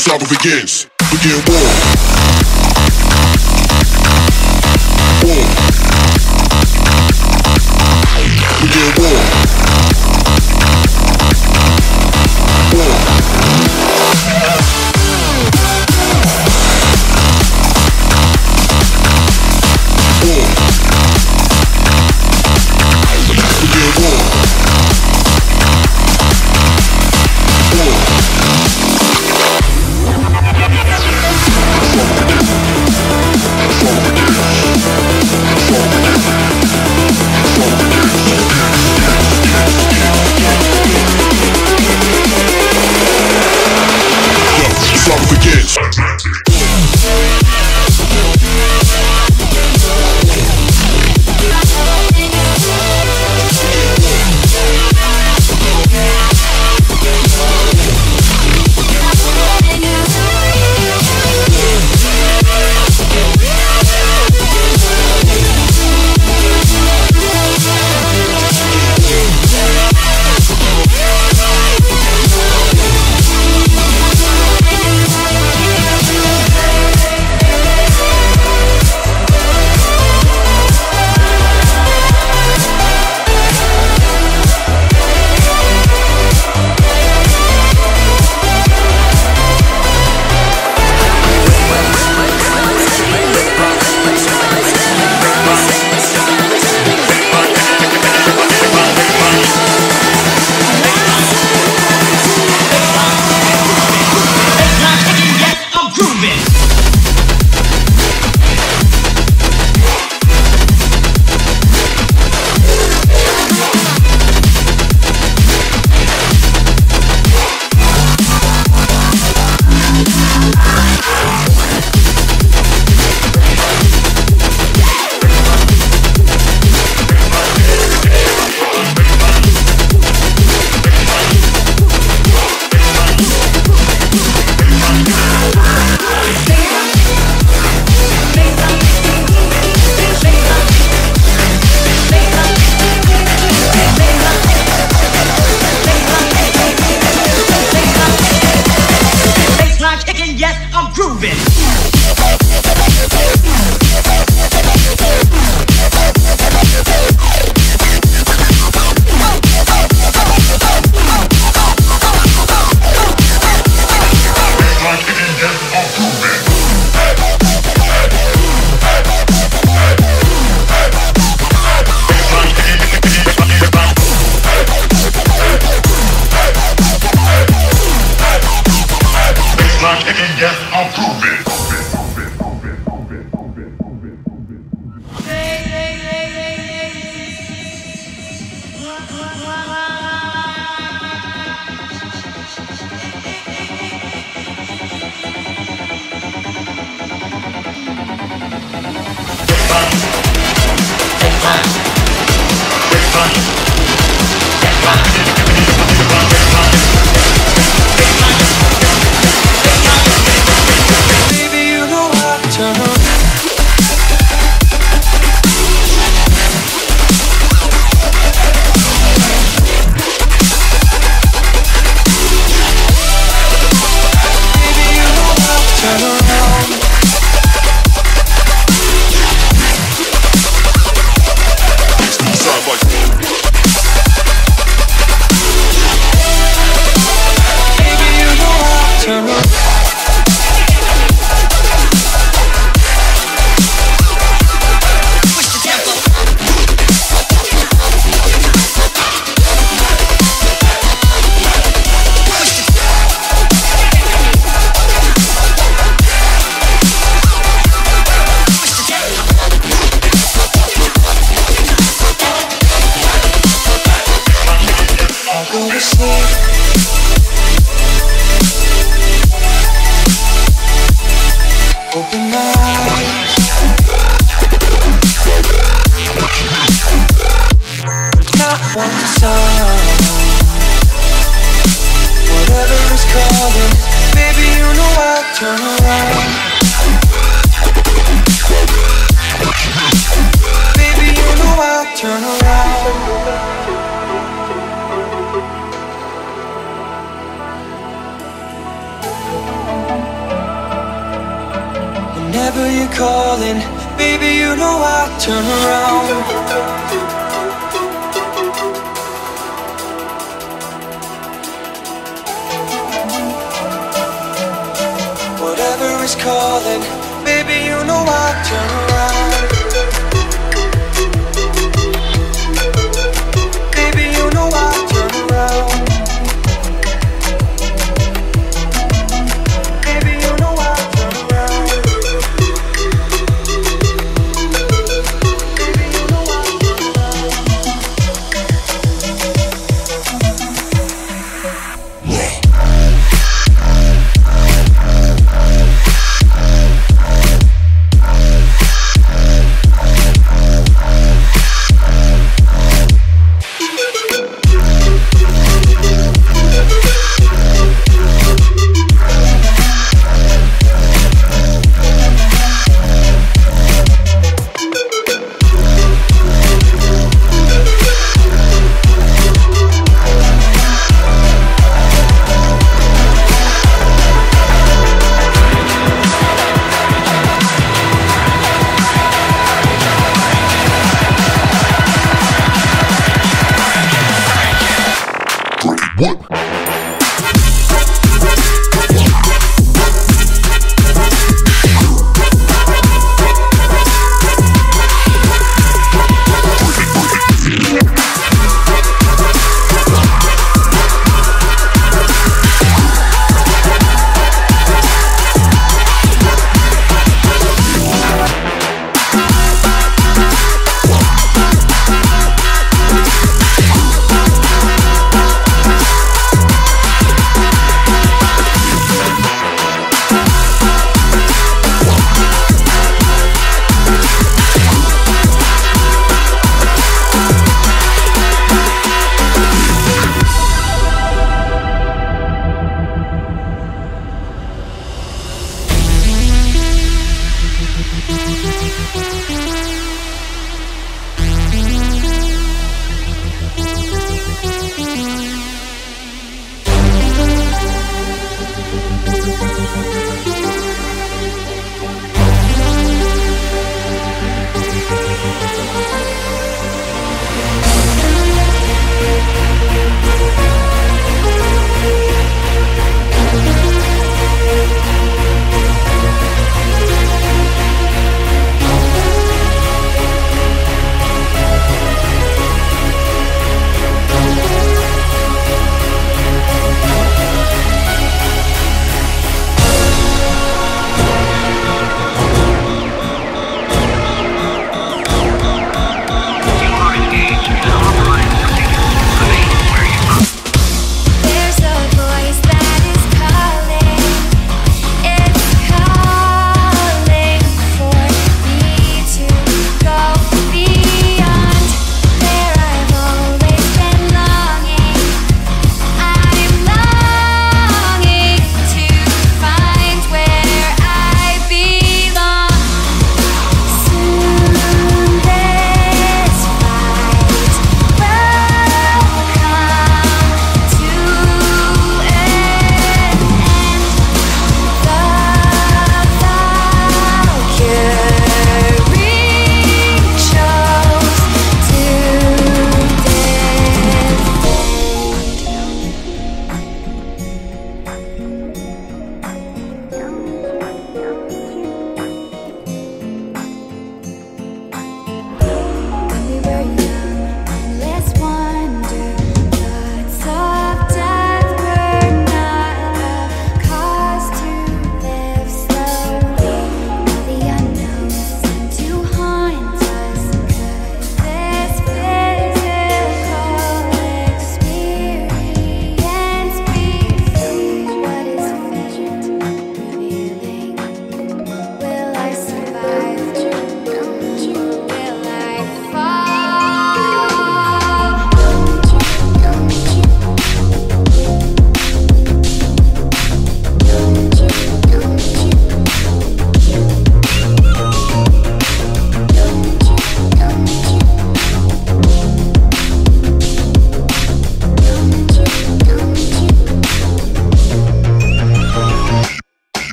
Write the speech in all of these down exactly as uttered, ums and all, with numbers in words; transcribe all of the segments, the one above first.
saga begins. Begin war. War. Begin war. War. War. Begin war. Thank you. you know I turn around. Whatever is calling, baby, you know I turn around. Baby, you know I turn around.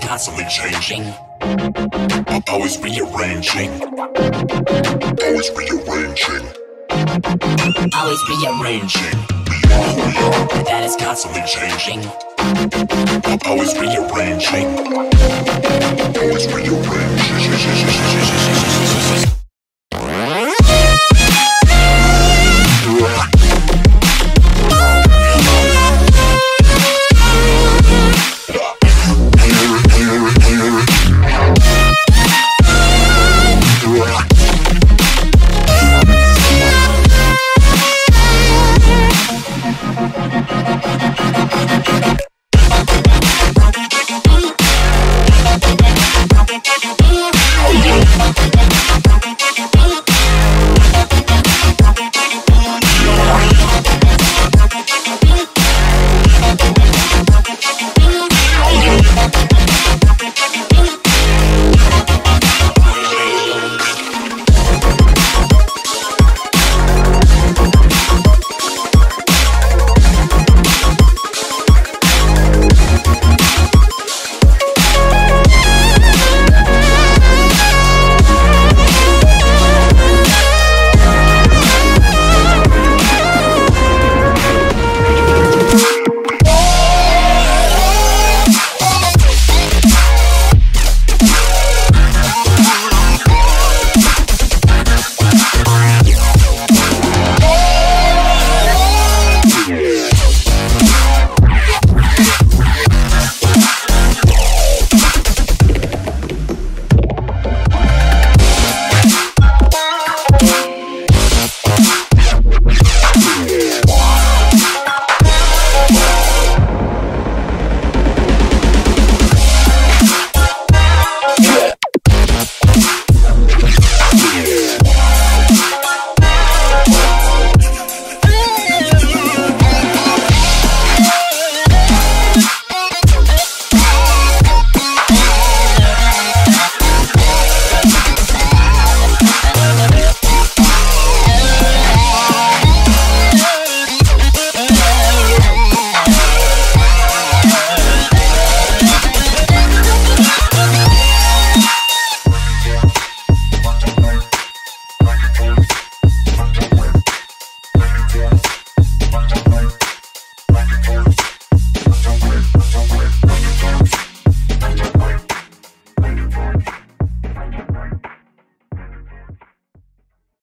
Constantly changing. Always rearranging. Always rearranging. Always rearranging. We are who we are, that is constantly changing. Always rearranging. Always rearranging.